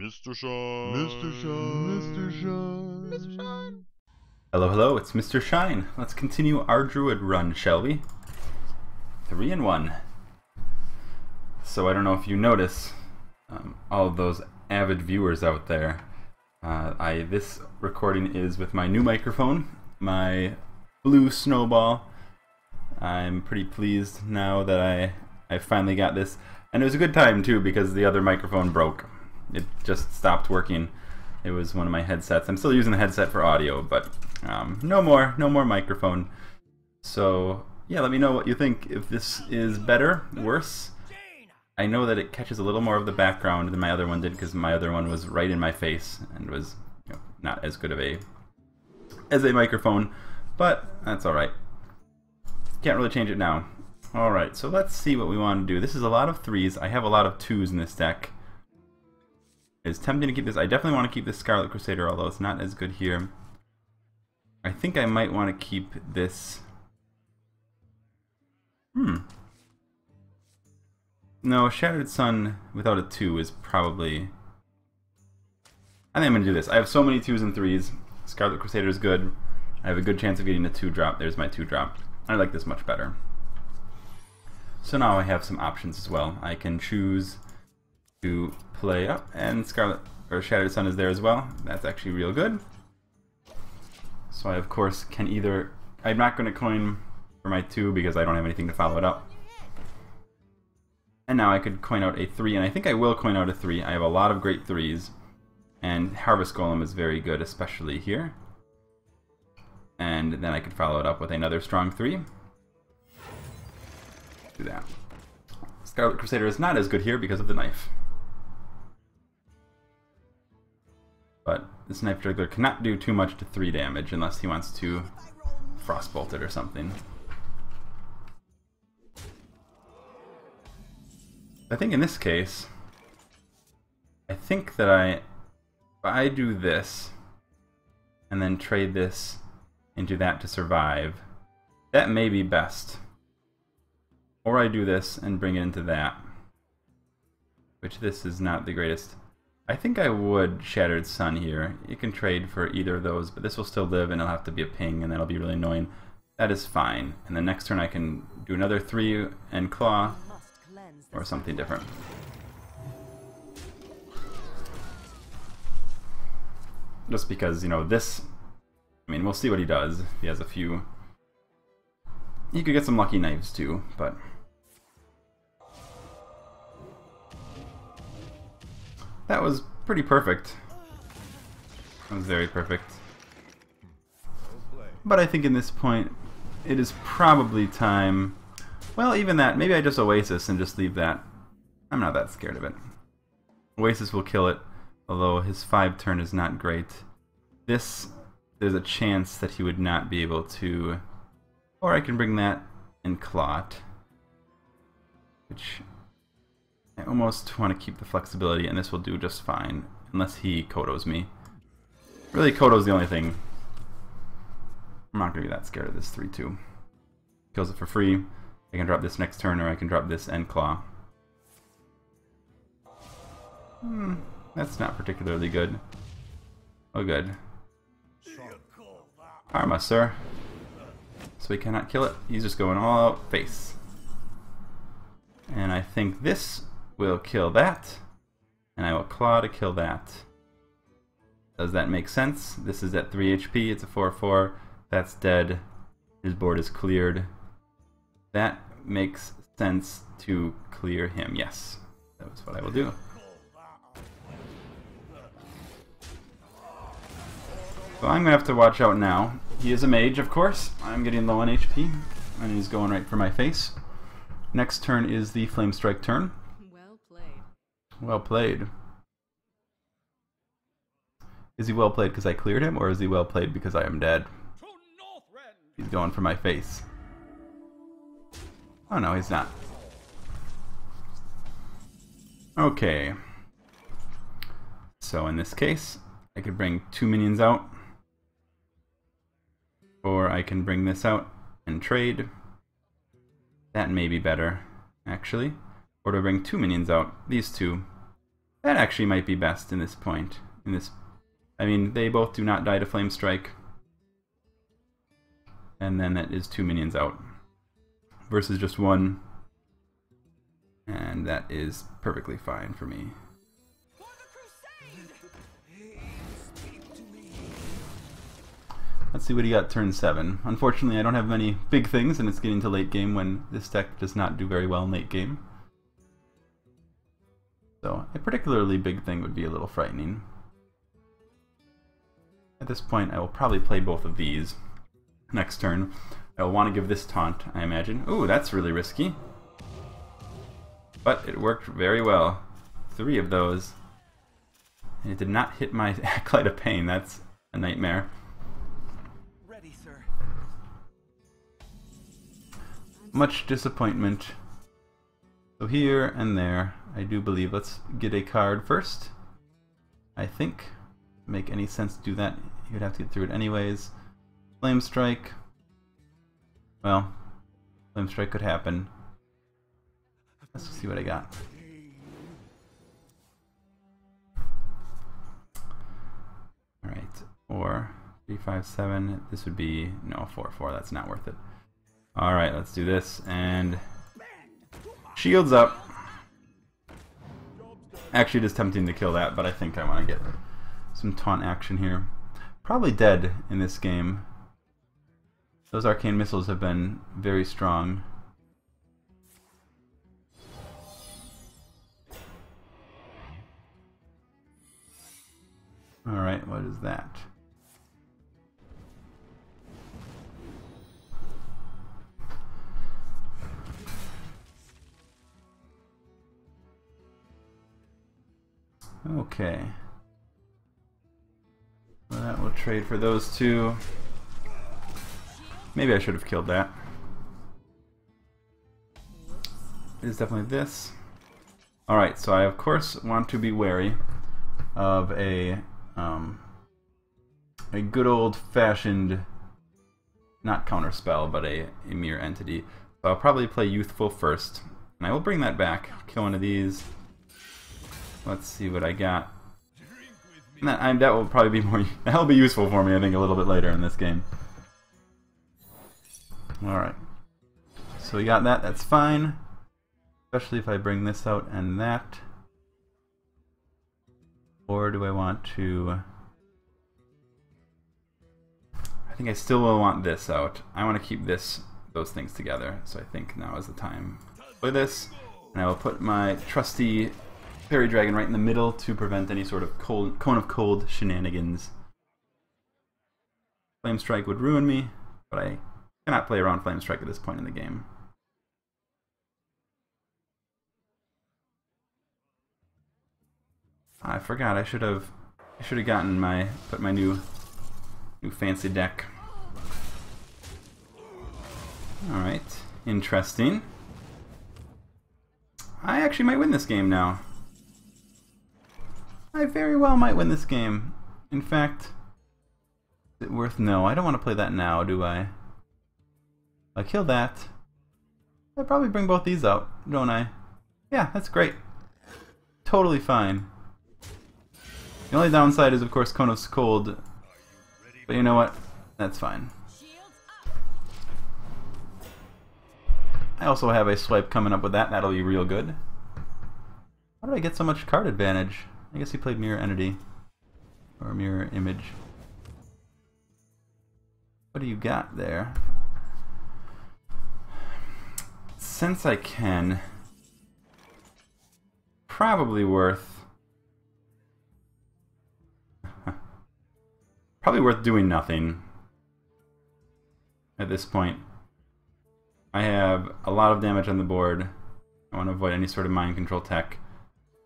Mr. Shine. Mr. Shine. Mr. Shine. Mr. Shine. Hello, hello, it's Mr. Shine. Let's continue our druid run, shall we? 3-1. So I don't know if you notice, all of those avid viewers out there, this recording is with my new microphone, my Blue Snowball. I'm pretty pleased now that I finally got this. And it was a good time too, because the other microphone broke. It just stopped working. It was one of my headsets. I'm still using the headset for audio, but no more microphone. So yeah, let me know what you think, if this is better, worse. I know that it catches a little more of the background than my other one did, because my other one was right in my face and was, you know, not as good of a microphone, but that's alright. Can't really change it now. Alright, so let's see what we want to do. This is a lot of 3s. I have a lot of 2s in this deck. It's tempting to keep this. I definitely want to keep this Scarlet Crusader, although it's not as good here. I think I might want to keep this... No, Shattered Sun without a 2 is probably... I think I'm going to do this. I have so many 2s and 3s. Scarlet Crusader is good. I have a good chance of getting a 2 drop. There's my 2 drop. I like this much better. So now I have some options as well. I can choose to play up, and Shattered Sun is there as well. That's actually real good. So I, of course, can either... I'm not going to coin for my 2 because I don't have anything to follow it up. And now I could coin out a 3, and I think I will coin out a 3. I have a lot of great 3s, and Harvest Golem is very good, especially here. And then I could follow it up with another strong 3. Do that. Scarlet Crusader is not as good here because of the knife. But this Knife Juggler cannot do too much to 3 damage unless he wants to Frostbolt it or something. I think in this case, I think that if I do this and then trade this into that to survive, that may be best. Or I do this and bring it into that, which this is not the greatest. I think I would Shattered Sun here. You can trade for either of those, but this will still live and it'll have to be a ping and that'll be really annoying. That is fine. And the next turn I can do another 3 and claw or something different. Just because, you know, this... I mean, we'll see what he does. He has a few... He could get some lucky knives too, but... That was pretty perfect. That was very perfect. But I think in this point, it is probably time... Well, even that. Maybe I just Oasis and just leave that. I'm not that scared of it. Oasis will kill it, although his 5 turn is not great. This... There's a chance that he would not be able to... Or I can bring that and claw it, which I almost want to keep the flexibility, and this will do just fine, unless he Kodos me. Really, Kodo's the only thing. I'm not going to be that scared of this 3-2. Kills it for free. I can drop this next turn, or I can drop this and claw. That's not particularly good. Oh, good. Karma, sir. So he cannot kill it. He's just going all out face. And I think this will kill that. And I will claw to kill that. Does that make sense? This is at 3 HP. It's a 4-4. That's dead. His board is cleared. That makes sense to clear him. Yes. That was what I will do. So I'm going to have to watch out now. He is a mage, of course. I'm getting low on HP, and he's going right for my face. Next turn is the Flame Strike turn. Well played. Well played. Is he well played because I cleared him, or is he well played because I am dead? He's going for my face. Oh no, he's not. Okay. So in this case, I could bring 2 minions out. Or I can bring this out and trade. That may be better, actually. Or to bring 2 minions out, these 2, That actually might be best in this point. I mean, they both do not die to Flame Strike. And then that is two minions out. Versus just one. And that is perfectly fine for me. Let's see what he got turn 7. Unfortunately, I don't have many big things, and it's getting to late game when this deck does not do very well in late game. So a particularly big thing would be a little frightening. At this point, I will probably play both of these next turn. I will want to give this taunt, I imagine. Ooh, that's really risky. But it worked very well. 3 of those. And it did not hit my Acolyte of Pain. That's a nightmare. Much disappointment. So here and there, I do believe. Let's get a card first. I think make any sense to do that. You'd have to get through it anyways. Flame Strike. Well, Flame Strike could happen. Let's see what I got. All right, 4, 3, 5, 7. This would be no 4, 4. That's not worth it. Alright, let's do this, and shields up. Actually, it is tempting to kill that, but I think I want to get some taunt action here. Probably dead in this game. Those Arcane Missiles have been very strong. Alright, what is that? Okay, well, that will trade for those two. Maybe I should have killed that. It is definitely this. Alright, so I of course want to be wary of a good old-fashioned, not counterspell, but a Mirror Entity. So I'll probably play Youthful first, and I will bring that back. Kill one of these. Let's see what I got. That will probably be more. That'll be useful for me, I think, a little bit later in this game. All right. So we got that. That's fine. Especially if I bring this out and that. Or do I want to? I think I still will want this out. I want to keep those things together. So I think now is the time to play this, and I will put my trusty Faerie Dragon right in the middle to prevent any sort of Cone of Cold shenanigans. Flame Strike would ruin me, but I cannot play around Flame Strike at this point in the game. I forgot. I should have gotten my new fancy deck. All right, interesting. I actually might win this game now. I very well might win this game. In fact, is it worth? No, I don't want to play that now, do I? I kill that. I probably bring both these out, don't I? Yeah, that's great. Totally fine. The only downside is, of course, Cone of Cold. But you know what? That's fine. I also have a swipe coming up with that. That'll be real good. How did I get so much card advantage? I guess he played Mirror Entity, or Mirror Image. What do you got there? Since I can, probably worth doing nothing at this point. I have a lot of damage on the board. I want to avoid any sort of mind control tech.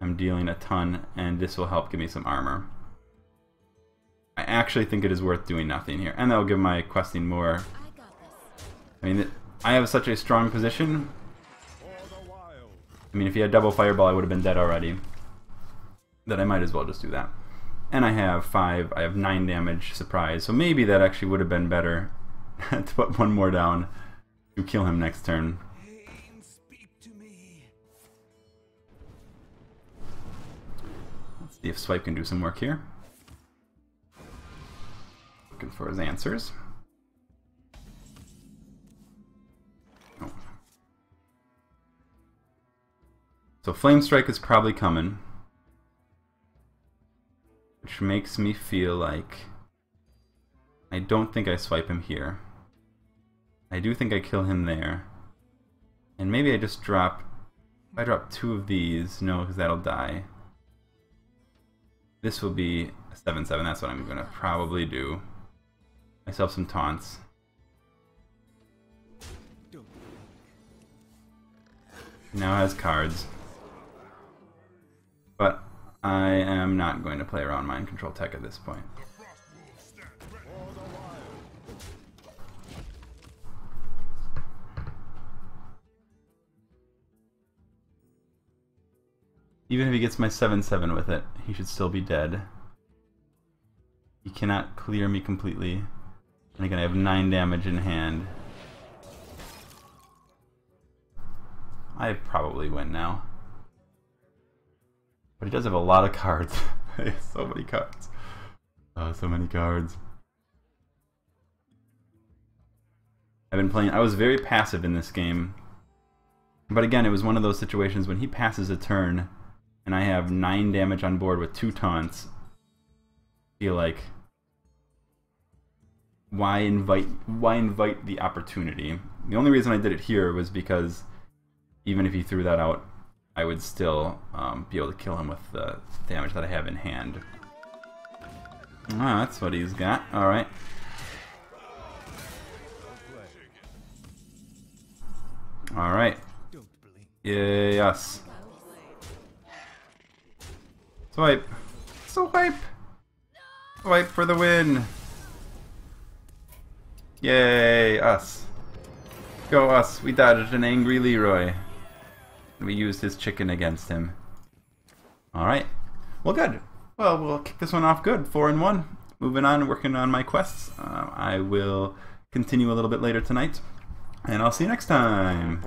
I'm dealing a ton, and this will help give me some armor. I actually think it is worth doing nothing here, and that will give my questing more. I mean, I have such a strong position. I mean, if he had double fireball, I would have been dead already. That I might as well just do that. And I have 9 damage, surprise, so maybe that actually would have been better to put one more down to kill him next turn. See if Swipe can do some work here. Looking for his answers. Oh. So Flame Strike is probably coming. Which makes me feel like I don't think I swipe him here. I do think I kill him there. And maybe I just drop... If I drop two of these, no, because that'll die. This will be a 7-7, that's what I'm going to probably do. Myself some taunts. Now has cards. But I am not going to play around Mind Control Tech at this point. Even if he gets my 7-7 with it, he should still be dead. He cannot clear me completely. And again, I have 9 damage in hand. I probably win now. But he does have a lot of cards. So many cards. Oh, so many cards. I've been playing... I was very passive in this game. But again, it was one of those situations when he passes a turn and I have 9 damage on board with 2 taunts. I feel like... Why invite the opportunity? The only reason I did it here was because even if he threw that out, I would still be able to kill him with the damage that I have in hand. Ah, that's what he's got. Alright. Alright. Yes. Swipe. Swipe! Swipe for the win! Yay, us. Go us. We dodged an angry Leroy. We used his chicken against him. Alright. Well, good. Well, we'll kick this one off good. 4-1. Moving on, working on my quests. I will continue a little bit later tonight. And I'll see you next time.